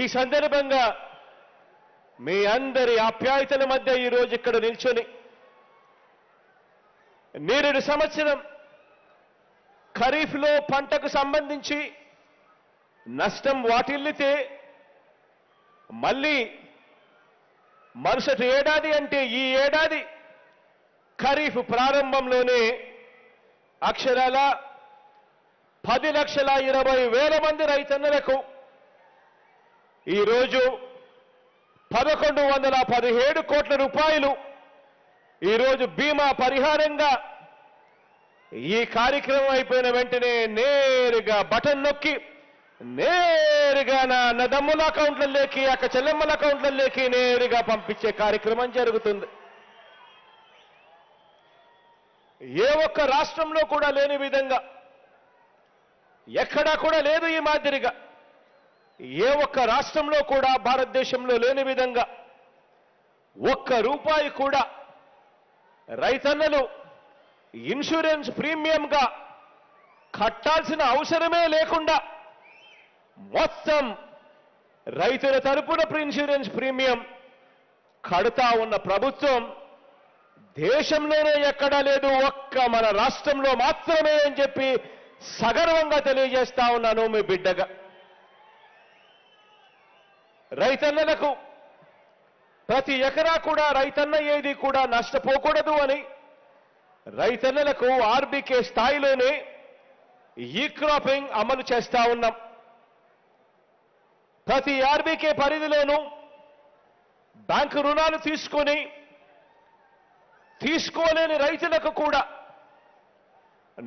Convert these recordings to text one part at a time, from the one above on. ఈ సందర్భంగా మీ అందరి ఆప్యాయతల మధ్య ఈ రోజు ఇక్కడ నిల్చొని నేరేడు సంవత్సరం ఖరీఫ్లో పంటకు సంబంధించి నష్టం వాటిల్లితే మళ్ళీ మరుసటి ఏడాది అంటే ఈ ఏడాది ఖరీఫ్ ప్రారంభంలోనే అక్షరాల 10,20,000 రైతన్నలకు ఈరోజు 1,117 కోట్ల రూపాయలు ఈరోజు బీమా పరిహారంగా ఈ కార్యక్రమం అయిపోయిన వెంటనే నేరుగా బటన్ నొక్కి నేరుగా నా అన్నదమ్ముల అకౌంట్లలోకి అక్క చెల్లెమ్మల అకౌంట్లలోకి నేరుగా పంపించే కార్యక్రమం జరుగుతుంది. ఏ ఒక్క రాష్ట్రంలో కూడా లేని విధంగా ఎక్కడా కూడా లేదు ఈ మాదిరిగా, ఏ ఒక్క రాష్ట్రంలో కూడా భారతదేశంలో లేని విధంగా ఒక్క రూపాయి కూడా రైతన్నలు ఇన్సూరెన్స్ ప్రీమియంగా కట్టాల్సిన అవసరమే లేకుండా మొత్తం రైతుల తరపున ఇన్సూరెన్స్ ప్రీమియం కడతా ఉన్న ప్రభుత్వం దేశంలోనే ఎక్కడా లేదు, ఒక్క మన రాష్ట్రంలో మాత్రమే అని చెప్పి సగర్వంగా తెలియజేస్తా ఉన్నాను మీ బిడ్డగా. రైతన్నలకు ప్రతి ఎకరా కూడా రైతన్న ఏది కూడా నష్టపోకూడదు అని రైతన్నలకు ఆర్బీకే స్థాయిలోనే ఈ క్రాపింగ్ అమలు చేస్తా ఉన్నాం. ప్రతి ఆర్బీకే పరిధిలోనూ బ్యాంకు రుణాలు తీసుకోలేని రైతులకు కూడా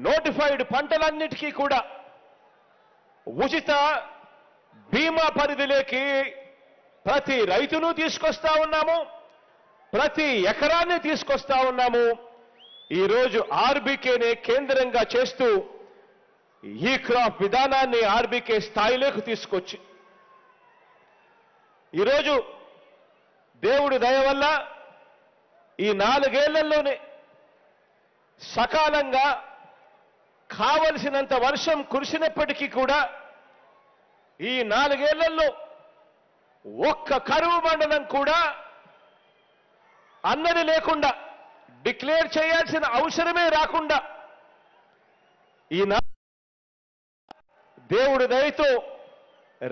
నోటిఫైడ్ పంటలన్నిటికీ కూడా ఉచిత బీమా పరిధిలోకి ప్రతి రైతును తీసుకొస్తా ఉన్నాము, ప్రతి ఎకరాన్ని తీసుకొస్తా ఉన్నాము. ఈరోజు ఆర్బీకేనే కేంద్రంగా చేస్తూ ఈ క్రాప్ విధానాన్ని ఆర్బీకే స్థాయిలోకి తీసుకొచ్చి ఈరోజు దేవుడి దయవల్ల ఈ 4 ఏళ్లలోనే సకాలంగా కావలసినంత వర్షం కురిసినప్పటికీ కూడా ఈ 4 ఏళ్లలో ఒక్క కరువు మండలం కూడా అన్నది లేకుండా డిక్లేర్ చేయాల్సిన అవసరమే రాకుండా ఈ దేవుడి దయతో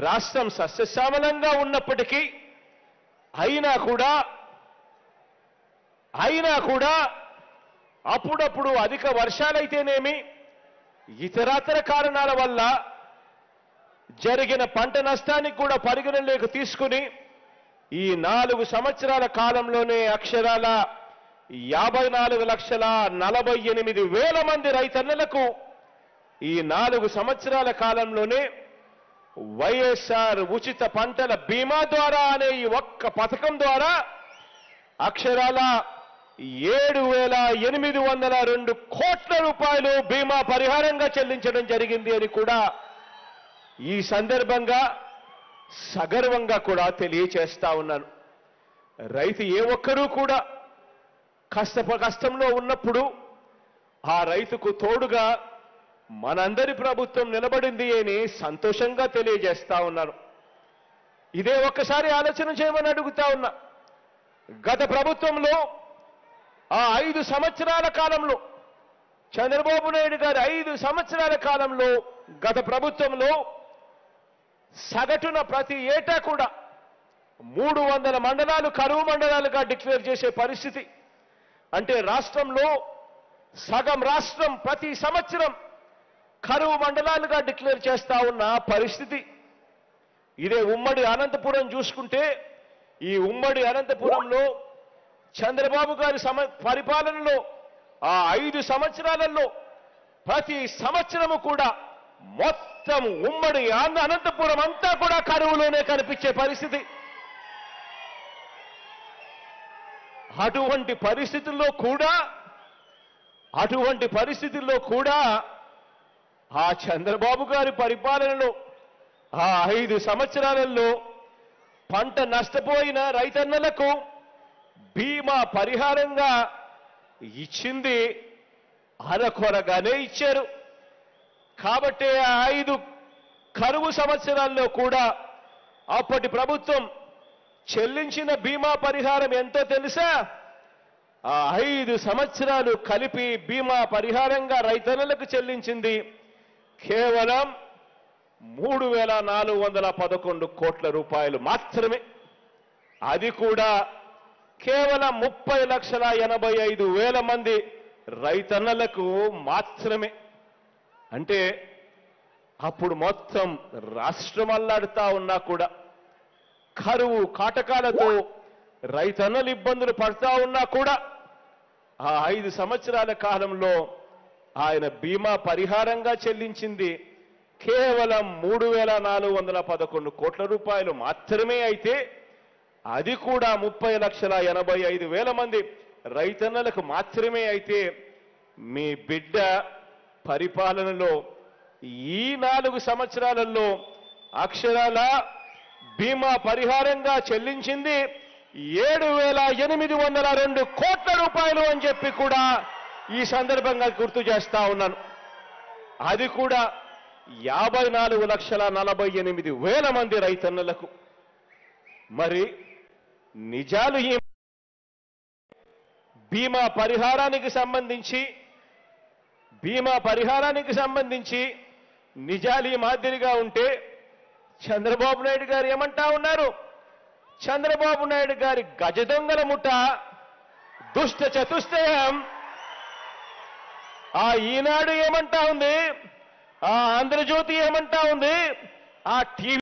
రాష్ట్రం సస్యశ్యామలంగా ఉన్నప్పటికీ అయినా కూడా అప్పుడప్పుడు అధిక వర్షాలైతేనేమి ఇతరతర కారణాల వల్ల జరిగిన పంట నష్టానికి కూడా పరిగణలోకి తీసుకుని ఈ 4 సంవత్సరాల కాలంలోనే అక్షరాల 54,48,000 మంది రైతన్నలకు ఈ 4 సంవత్సరాల కాలంలోనే వైఎస్ఆర్ ఉచిత పంటల బీమా ద్వారా అనే ఈ ఒక్క పథకం ద్వారా అక్షరాల 7,802 కోట్ల రూపాయలు బీమా పరిహారంగా చెల్లించడం జరిగింది అని కూడా ఈ సందర్భంగా సగర్వంగా కూడా తెలియచేస్తా ఉన్నాను. రైతు ఏ ఒక్కరూ కూడా కష్టంలో ఉన్నప్పుడు ఆ రైతుకు తోడుగా మనందరి ప్రభుత్వం నిలబడింది అని సంతోషంగా తెలియజేస్తా ఉన్నాను. ఇదే ఒక్కసారి ఆలోచన చేయమని అడుగుతా ఉన్నా. గత ప్రభుత్వంలో ఆ 5 సంవత్సరాల కాలంలో చంద్రబాబు నాయుడు గారు 5 సంవత్సరాల కాలంలో గత ప్రభుత్వంలో సగటున ప్రతి ఏటా కూడా 300 మండలాలు కరువు మండలాలుగా డిక్లేర్ చేసే పరిస్థితి, అంటే రాష్ట్రంలో సగం రాష్ట్రం ప్రతి సంవత్సరం కరువు మండలాలుగా డిక్లేర్ చేస్తా ఉన్న పరిస్థితి. ఇదే ఉమ్మడి అనంతపురం చూసుకుంటే ఈ ఉమ్మడి అనంతపురంలో చంద్రబాబు గారి పరిపాలనలో ఆ 5 సంవత్సరాలలో ప్రతి సంవత్సరము కూడా మొత్తం ఉమ్మడి అనంతపురం అంతా కూడా కరువులోనే కనిపించే పరిస్థితి. అటువంటి పరిస్థితుల్లో కూడా ఆ చంద్రబాబు గారి పరిపాలనలో ఆ 5 సంవత్సరాలలో పంట నష్టపోయిన రైతన్నలకు బీమా పరిహారంగా ఇచ్చింది అరకొరగానే ఇచ్చారు. కాబట్టి ఆ 5 కరువు సంవత్సరాల్లో కూడా అప్పటి ప్రభుత్వం చెల్లించిన బీమా పరిహారం ఎంతో తెలుసా? 5 సంవత్సరాలు కలిపి బీమా పరిహారంగా రైతన్నలకు చెల్లించింది కేవలం 3,411 కోట్ల రూపాయలు మాత్రమే. అది కూడా కేవలం 30,85,000 మంది రైతన్నలకు మాత్రమే. అంటే అప్పుడు మొత్తం రాష్ట్రం అల్లాడుతా ఉన్నా కూడా, కరువు కాటకాలతో రైతన్నలు ఇబ్బందులు పడతా ఉన్నా కూడా, ఆ 5 సంవత్సరాల కాలంలో ఆయన బీమా పరిహారంగా చెల్లించింది కేవలం 3,411 కోట్ల రూపాయలు మాత్రమే. అయితే అది కూడా 30,85,000 మంది రైతన్నలకు మాత్రమే. అయితే మీ బిడ్డ పరిపాలనలో ఈ 4 సంవత్సరాలలో అక్షరాల బీమా పరిహారంగా చెల్లించింది 7,802 కోట్ల రూపాయలు అని చెప్పి కూడా ఈ సందర్భంగా గుర్తు చేస్తా ఉన్నాను. అది కూడా 54,48,000 మంది రైతన్నలకు. మరి నిజాలు ఈ బీమా పరిహారానికి సంబంధించి నిజాలు ఈ మాదిరిగా ఉంటే చంద్రబాబు నాయుడు గారు ఏమంటా ఉన్నారు? చంద్రబాబు నాయుడు గారి గజ దొంగల ముఠ, దుష్ట చతుష్టయం ఆ ఈనాడు ఏమంటా ఉంది, ఆ ఆంధ్రజ్యోతి ఏమంటా ఉంది, ఆ టీవీ